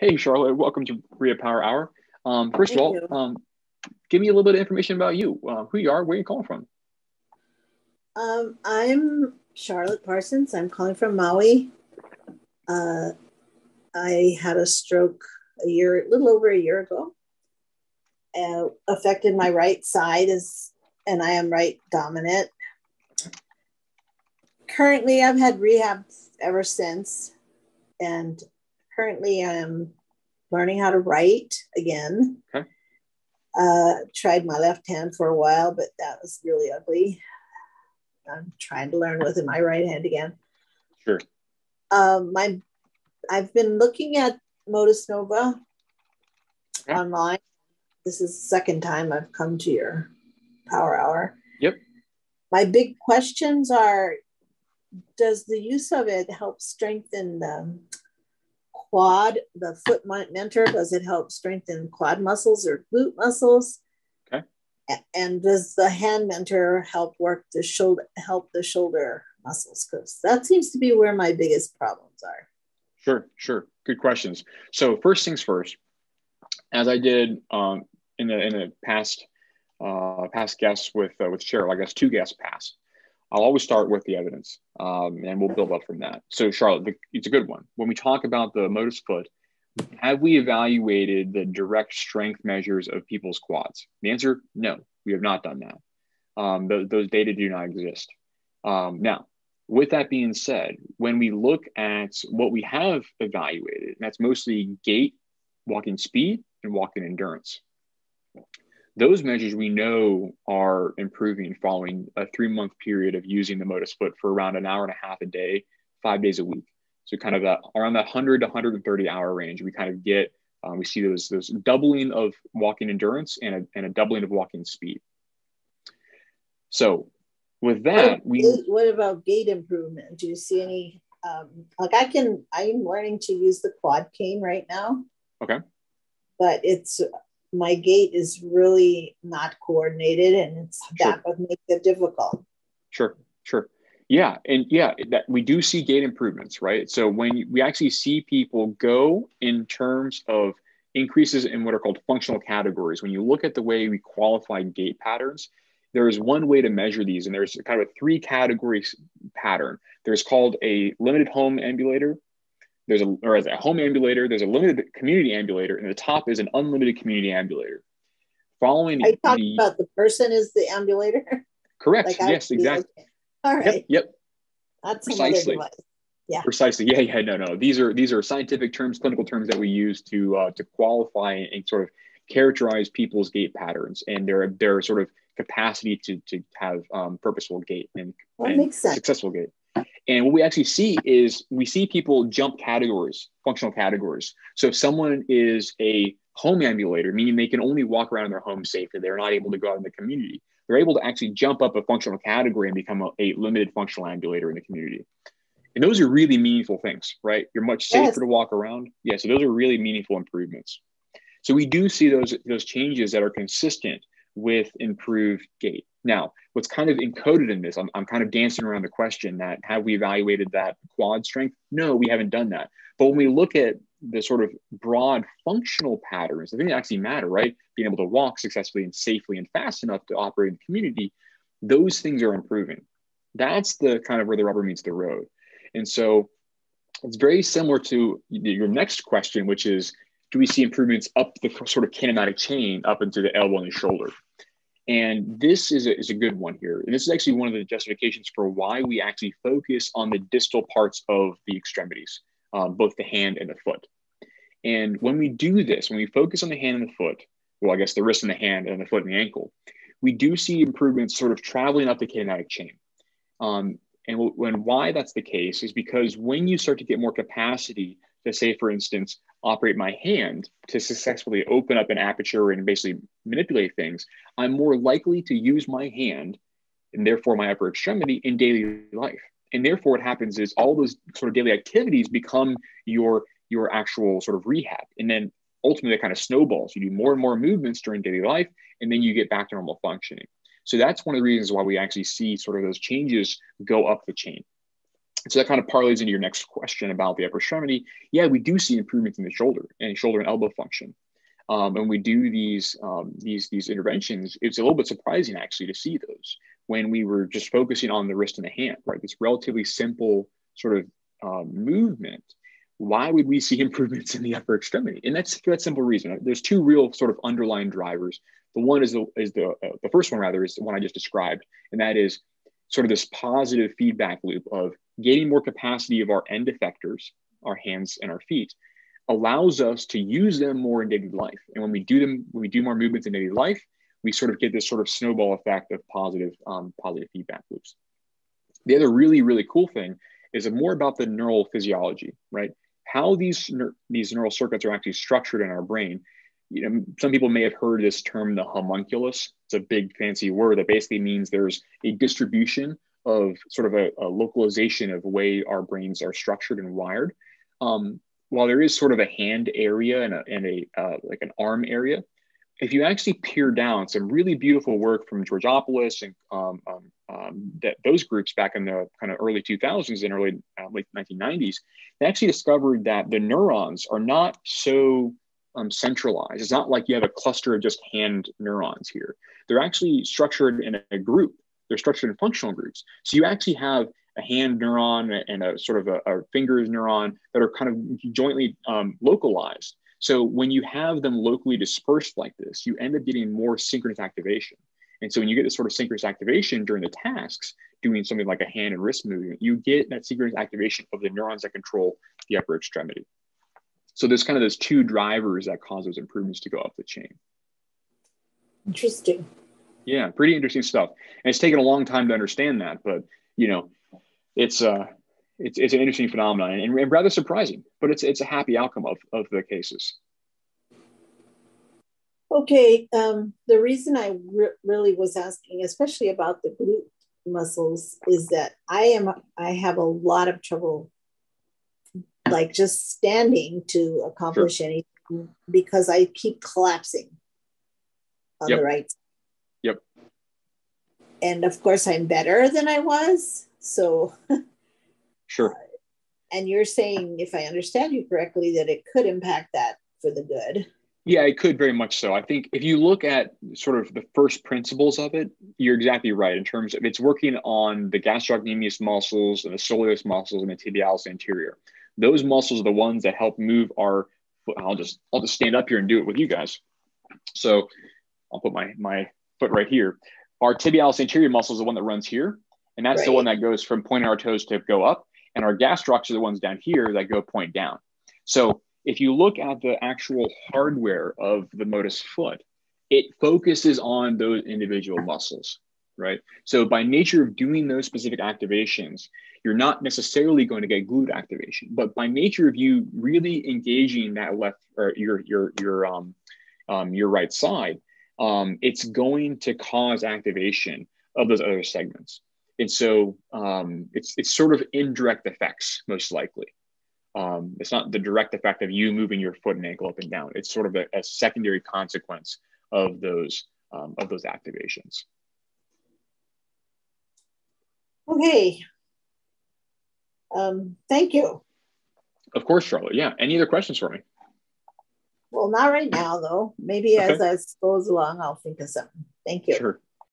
Hey, Charlotte, welcome to RIA Power Hour. First of all, give me a little bit of information about you, who you are, where you're calling from. I'm Charlotte Parsons. I'm calling from Maui. I had a stroke a little over a year ago. Affected my right side, and I am right dominant. Currently, I've had rehab ever since, and currently I'm learning how to write again. Okay. Tried my left hand for a while, but that was really ugly. I'm trying to learn with my right hand again. Sure. I've been looking at Motus Nova online. This is the second time I've come to your Power Hour. Yep. My big questions are, does the use of it help strengthen the quad, the foot mentor? Does it help strengthen quad muscles or glute muscles? Okay. And does the hand mentor help work the shoulder, help the shoulder muscles? Because that seems to be where my biggest problems are. Sure, sure. Good questions. So first things first, as I did in the past guests with Cheryl, I guess two guests past, I'll always start with the evidence, and we'll build up from that. So Charlotte, it's a good one. When we talk about the motus foot, have we evaluated the direct strength measures of people's quads? The answer, no, we have not done that. Those data do not exist. Now, with that being said, when we look at what we have evaluated, and that's mostly gait, walking speed, and walking endurance. Those measures we know are improving following a 3-month period of using the motus foot for around 1.5 hours a day, 5 days a week. So kind of around that 100 to 130 hour range, we kind of get, we see those doubling of walking endurance and a doubling of walking speed. So with that, what about gait improvement? Do you see any, like I'm learning to use the quad cane right now. Okay. But my gait is really not coordinated, and that would make it difficult. Sure, sure. Yeah, and yeah, that we do see gait improvements, right? So when we actually see people go in terms of increases in what are called functional categories, when you look at the way we qualify gait patterns, there is one way to measure these, and there's kind of a 3-category pattern. There's called a limited home ambulator, as a home ambulator, there's a limited community ambulator, and the top is an unlimited community ambulator. Following, I talked about the person is the ambulator. Correct. Like yes, exactly. Okay. All right. Yep. Yep. That's precisely. Yeah. Precisely. Yeah. Yeah. No. No. These are scientific terms, clinical terms that we use to qualify and sort of characterize people's gait patterns and their sort of capacity to have purposeful gait and successful gait. And what we actually see is we see people jump categories, functional categories. So if someone is a home ambulator, meaning they can only walk around in their home safely, they're not able to go out in the community, they're able to actually jump up a functional category and become a limited functional ambulator in the community. And those are really meaningful things, right? You're much safer to walk around. Yeah, so those are really meaningful improvements. So we do see those changes that are consistent with improved gait. Now, what's kind of encoded in this, I'm kind of dancing around the question that have we evaluated that quad strength? No, we haven't done that. But when we look at the sort of broad functional patterns, the thing that actually matter, right? Being able to walk successfully and safely and fast enough to operate in the community, those things are improving. That's the kind of where the rubber meets the road. And so it's very similar to your next question, which is, do we see improvements up the sort of kinematic chain up into the elbow and the shoulder? And this is a good one here. And this is actually one of the justifications for why we actually focus on the distal parts of the extremities, both the hand and the foot. And when we do this, when we focus on the hand and the foot, well, I guess the wrist and the hand and the foot and the ankle, we do see improvements sort of traveling up the kinematic chain. And why that's the case is because when you start to get more capacity to say, for instance, operate my hand to successfully open up an aperture and basically manipulate things, I'm more likely to use my hand and therefore my upper extremity in daily life. And therefore what happens is all those sort of daily activities become your actual sort of rehab. And then ultimately that kind of snowballs. You do more and more movements during daily life, and then you get back to normal functioning. So that's one of the reasons why we actually see sort of those changes go up the chain. So that kind of parlays into your next question about the upper extremity. Yeah, we do see improvements in the shoulder and elbow function. And we do these interventions. It's a little bit surprising actually to see those when we were just focusing on the wrist and the hand, right? This relatively simple sort of movement. Why would we see improvements in the upper extremity? And that's for that simple reason. There's two real sort of underlying drivers. The one is the first one rather is the one I just described, and that is sort of this positive feedback loop of gaining more capacity of our end effectors, our hands and our feet, allows us to use them more in daily life. And when we do them, when we do more movements in daily life, we sort of get this sort of snowball effect of positive feedback loops. The other really cool thing is more about the neural physiology, right? How these neural circuits are actually structured in our brain. You know, some people may have heard this term, the homunculus. It's a big fancy word that basically means there's a distribution of sort of a localization of the way our brains are structured and wired. While there is sort of a hand area and like an arm area, if you actually peer down, some really beautiful work from Georgopoulos and those groups back in the kind of early 2000s and early late 1990s, they actually discovered that the neurons are not so centralized. It's not like you have a cluster of just hand neurons here. They're actually structured in a group. They're structured in functional groups. So you actually have a hand neuron and a sort of a fingers neuron that are kind of jointly localized. So when you have them locally dispersed like this, you end up getting more synchronous activation. And so when you get this sort of synchronous activation during the tasks, doing something like a hand and wrist movement, you get that synchronous activation of the neurons that control the upper extremity. So there's kind of those two drivers that cause those improvements to go up the chain. Interesting. Yeah, pretty interesting stuff. And it's taken a long time to understand that, but you know, it's an interesting phenomenon and rather surprising, but it's a happy outcome of the cases. Okay, the reason I really was asking, especially about the glute muscles, is that I have a lot of trouble, like just standing to accomplish sure. anything because I keep collapsing on yep. the right side. Yep. And of course I'm better than I was. So. Sure. And you're saying, if I understand you correctly, that it could impact that for the good. Yeah, it could very much so. I think if you look at sort of the first principles of it, you're exactly right in terms of it's working on the gastrocnemius muscles and the soleus muscles and the tibialis anterior. Those muscles are the ones that help move our foot. I'll just stand up here and do it with you guys. So I'll put my foot right here. Our tibialis anterior muscle is the one that runs here. And that's right. the one that goes from pointing our toes to go up. And our gastrocs are the ones down here that go point down. So if you look at the actual hardware of the motus foot, it focuses on those individual muscles, right? So by nature of doing those specific activations, you're not necessarily going to get glute activation, but by nature of you really engaging that left or your right side, it's going to cause activation of those other segments. And so it's sort of indirect effects, most likely. It's not the direct effect of you moving your foot and ankle up and down. It's sort of a secondary consequence of those activations. Okay. Thank you. Of course, Charlotte. Yeah. Any other questions for me? Well, not right now, though. Maybe as this goes along, I'll think of something. Thank you. Sure.